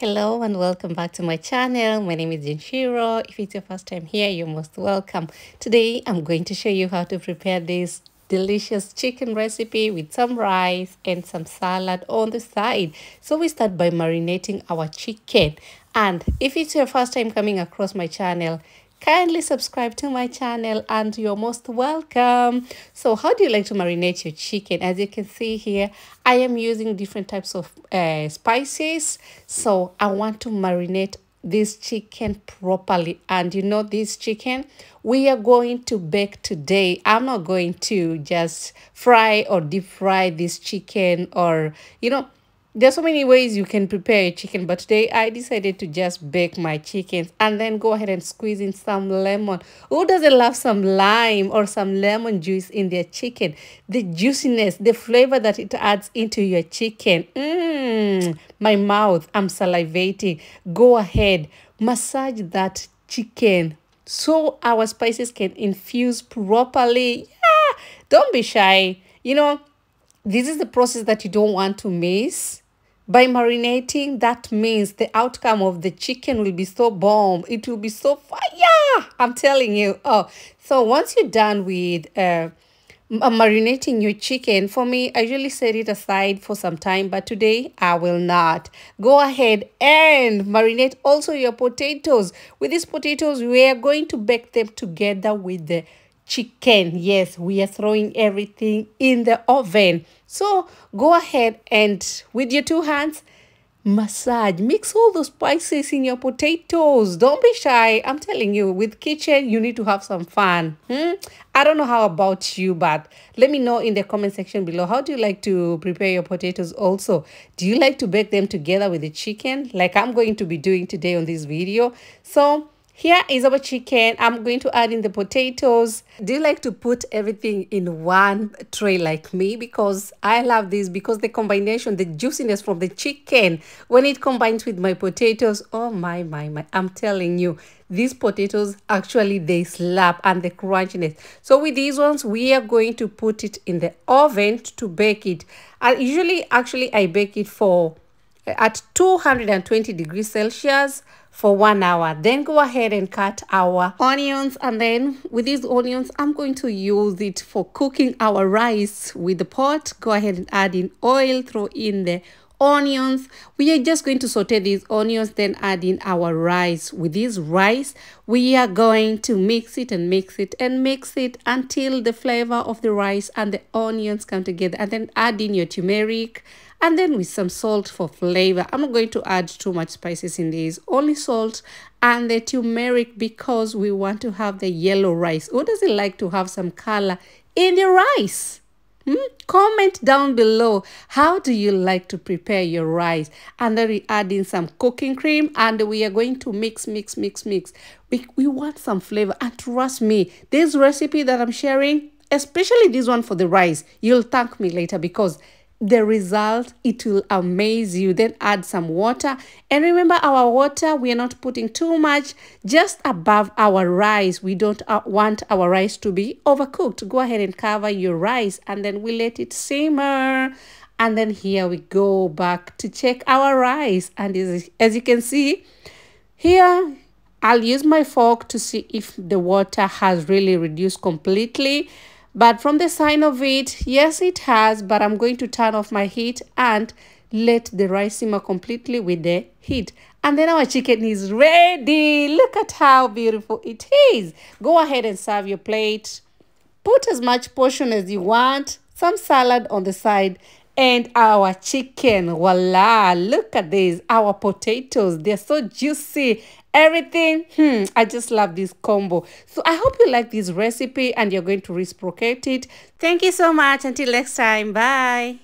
Hello and welcome back to my channel. My name is Jinshiro. If it's your first time here, you're most welcome. Today I'm going to show you how to prepare this delicious chicken recipe with some rice and some salad on the side. So we start by marinating our chicken. And if it's your first time coming across my channel, kindly subscribe to my channel and you're most welcome. So how do you like to marinate your chicken? As you can see here, I am using different types of spices. So I want to marinate this chicken properly. And you know, this chicken we are going to bake today. I'm not going to just fry or deep fry this chicken, or you know, there's so many ways you can prepare your chicken, but today I decided to just bake my chickens and then go ahead and squeeze in some lemon. Who doesn't love some lime or some lemon juice in their chicken? The juiciness, the flavor that it adds into your chicken. My mouth, I'm salivating. Go ahead, massage that chicken so our spices can infuse properly. Yeah, don't be shy. You know, this is the process that you don't want to miss. By marinating, that means the outcome of the chicken will be so bomb. It will be so fire, I'm telling you. Oh, so once you're done with marinating your chicken, for me, I usually set it aside for some time, but today I will not. Go ahead and marinate also your potatoes. With these potatoes, we are going to bake them together with the chicken. Yes, we are throwing everything in the oven. So go ahead and with your two hands, massage, mix all those spices in your potatoes. Don't be shy. I'm telling you, with kitchen, you need to have some fun. I don't know how about you, but let me know in the comment section below. How do you like to prepare your potatoes also? Do you like to bake them together with the chicken like I'm going to be doing today on this video? So here is our chicken. I'm going to add in the potatoes. Do you like to put everything in one tray like me? Because I love this, because the combination, the juiciness from the chicken, when it combines with my potatoes, oh my, I'm telling you, these potatoes actually, they slap, and the crunchiness. So with these ones, we are going to put it in the oven to bake it. I usually, actually, I bake it for at 220 degrees Celsius for 1 hour. Then go ahead and cut our onions, and then with these onions, I'm going to use it for cooking our rice with the pot. Go ahead and add in oil, throw in the onions. We are just going to saute these onions, then add in our rice. With this rice, we are going to mix it and mix it and mix it until the flavor of the rice and the onions come together, and then add in your turmeric, and then with some salt for flavor. I'm not going to add too much spices in this, only salt and the turmeric, because we want to have the yellow rice. Who doesn't like to have some color in the rice? Comment down below, how do you like to prepare your rice? And then we add in some cooking cream, and we are going to mix. We want some flavor, and trust me, this recipe that I'm sharing, especially this one for the rice, you'll thank me later, because the result, it will amaze you. Then add some water, and remember, our water, we are not putting too much, just above our rice. We don't want our rice to be overcooked. Go ahead and cover your rice, and then we let it simmer. And then here we go back to check our rice, and as you can see here, I'll use my fork to see if the water has really reduced completely. But from the sign of it, yes, it has, but I'm going to turn off my heat and let the rice simmer completely with the heat. And then our chicken is ready. Look at how beautiful it is. Go ahead and serve your plate. Put as much portion as you want, some salad on the side, and our chicken. Voila, look at this. Our potatoes, they're so juicy. Everything, I just love this combo. So I hope you like this recipe and you're going to reciprocate it. Thank you so much. Until next time, bye.